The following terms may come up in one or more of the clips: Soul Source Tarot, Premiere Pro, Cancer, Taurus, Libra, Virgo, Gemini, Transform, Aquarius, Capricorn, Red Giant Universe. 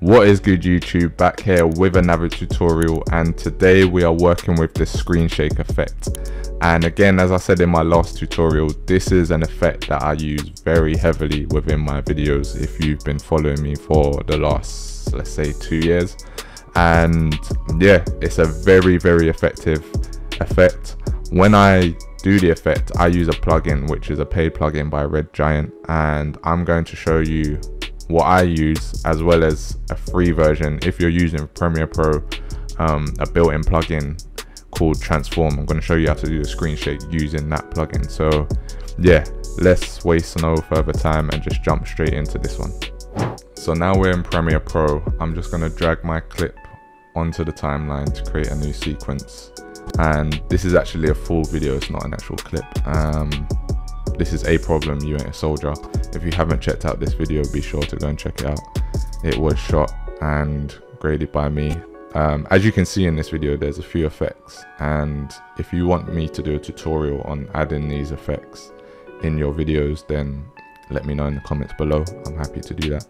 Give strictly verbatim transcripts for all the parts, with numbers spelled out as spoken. What is good, YouTube? Back here with another tutorial, and today we are working with the screen shake effect. And again, as I said in my last tutorial, this is an effect that I use very heavily within my videos if you've been following me for the last, let's say, two years. And yeah, it's a very very effective effect. When I do the effect, I use a plugin which is a paid plugin by Red Giant, and I'm going to show you what I use, as well as a free version if you're using Premiere Pro, um, a built-in plugin called Transform. I'm going to show you how to do the screen shake using that plugin. So yeah, let's waste no further time and just jump straight into this one. So now we're in Premiere Pro. I'm just going to drag my clip onto the timeline to create a new sequence, and this is actually a full video, it's not an actual clip. um This is A Problem, You Ain't a Soldier. If you haven't checked out this video, be sure to go and check it out. It was shot and graded by me. Um, as you can see in this video, there's a few effects, and if you want me to do a tutorial on adding these effects in your videos, then let me know in the comments below. I'm happy to do that.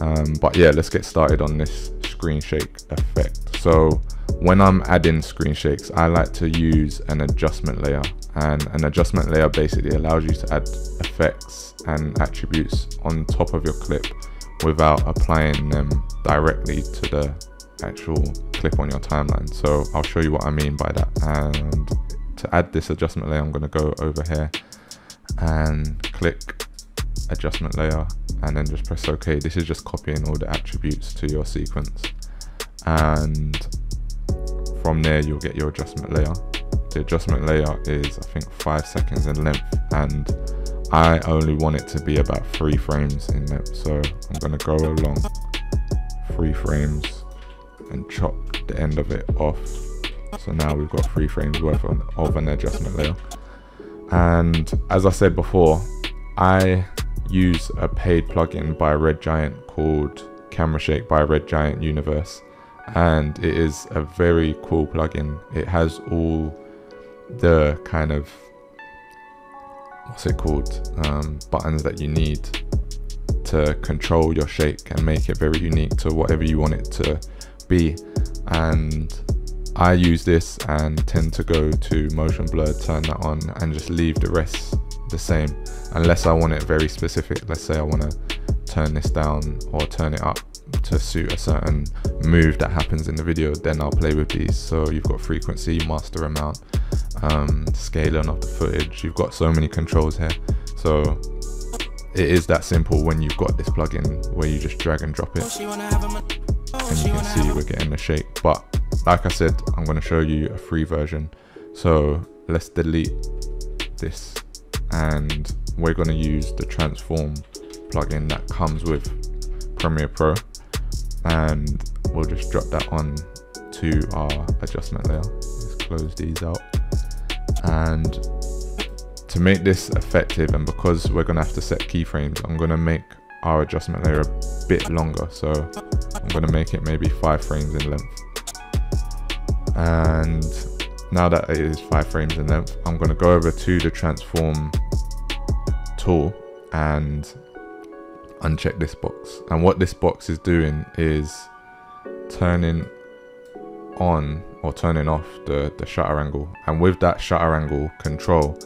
Um, but yeah, let's get started on this screen shake effect. So when I'm adding screen shakes, I like to use an adjustment layer, and an adjustment layer basically allows you to add effects and attributes on top of your clip without applying them directly to the actual clip on your timeline. So I'll show you what I mean by that. And to add this adjustment layer, I'm going to go over here and click adjustment layer, and then just press OK. This is just copying all the attributes to your sequence, and from there you'll get your adjustment layer. The adjustment layer is, I think, five seconds in length, and I only want it to be about three frames in length, so I'm going to go along three frames and chop the end of it off. So now we've got three frames worth of an adjustment layer. And as I said before, I use a paid plugin by Red Giant called Camera Shake by Red Giant Universe, and it is a very cool plugin. It has all the kind of, what's it called, um, buttons that you need to control your shake and make it very unique to whatever you want it to be. And I use this and tend to go to motion blur, turn that on, and just leave the rest the same, unless I want it very specific. Let's say I want to turn this down or turn it up to suit a certain move that happens in the video, then I'll play with these. So you've got frequency, master amount, um, scaling of the footage. You've got so many controls here. So it is that simple when you've got this plugin, where you just drag and drop it, and you can see we're getting the shake. But like I said, I'm going to show you a free version. So let's delete this, and we're going to use the Transform plugin that comes with Premiere Pro, and we'll just drop that on to our adjustment layer. Let's close these out. And to make this effective, and because we're going to have to set keyframes, I'm going to make our adjustment layer a bit longer. So I'm going to make it maybe five frames in length. And now that it is five frames in length, I'm going to go over to the Transform tool and uncheck this box. And what this box is doing is turning on or turning off the, the shutter angle, and with that shutter angle control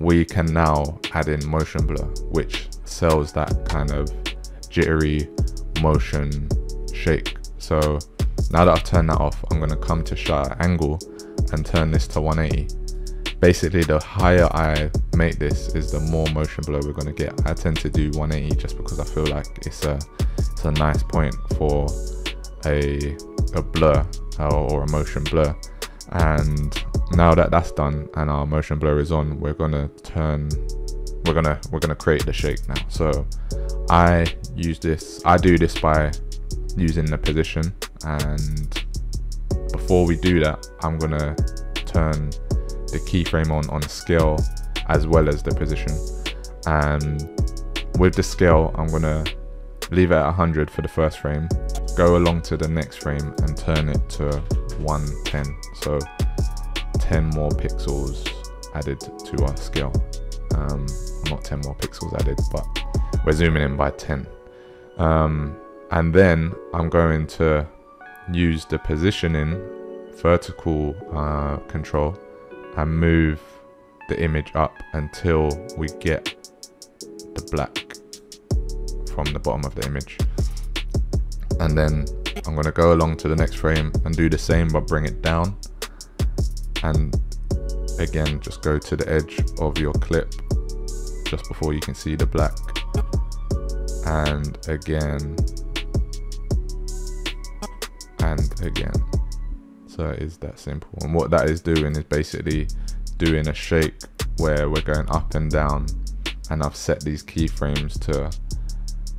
we can now add in motion blur, which sells that kind of jittery motion shake. So now that I've turned that off, I'm going to come to shutter angle and turn this to one eighty. Basically, the higher I make this is the more motion blur we're going to get. I tend to do one eighty just because I feel like it's a it's a nice point for a, a blur or a motion blur. And now that that's done and our motion blur is on, we're going to turn we're going to we're going to create the shake now. So I use this I do this by using the position, and before we do that, I'm going to turn the keyframe on on scale as well as the position. And with the scale, I'm gonna leave it at one hundred for the first frame, go along to the next frame and turn it to one ten, so ten more pixels added to our scale. Um, not ten more pixels added, but we're zooming in by ten. Um, and then I'm going to use the positioning vertical uh, control and move the image up until we get the black from the bottom of the image. And then I'm going to go along to the next frame and do the same, but bring it down, and again just go to the edge of your clip just before you can see the black, and again and again. So it is that simple. And what that is doing is basically doing a shake where we're going up and down, and I've set these keyframes to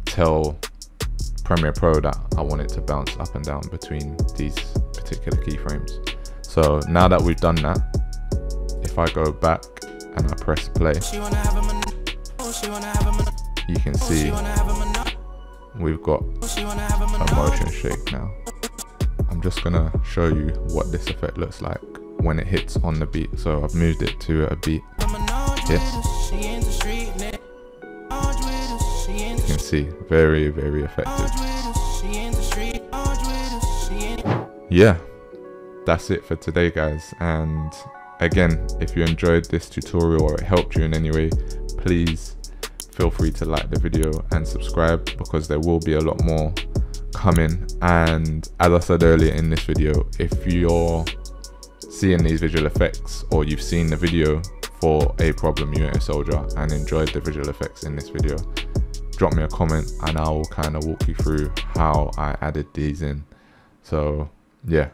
tell Premiere Pro that I want it to bounce up and down between these particular keyframes. So now that we've done that, if I go back and I press play, you can see we've got a motion shake now. I'm just gonna show you what this effect looks like when it hits on the beat. So I've moved it to a beat. Yes. You can see, very, very effective. Yeah, that's it for today, guys. And again, if you enjoyed this tutorial or it helped you in any way, please feel free to like the video and subscribe, because there will be a lot more coming. And as I said earlier in this video, if you're seeing these visual effects or you've seen the video for A Problem You Ain't a Soldier and enjoyed the visual effects in this video, drop me a comment and I will kind of walk you through how I added these in. So yeah,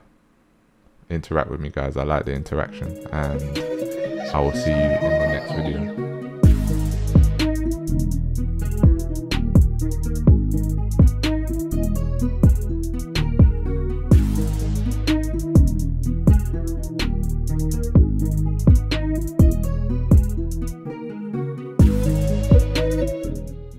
interact with me, guys. I like the interaction, and I will see you in the next video.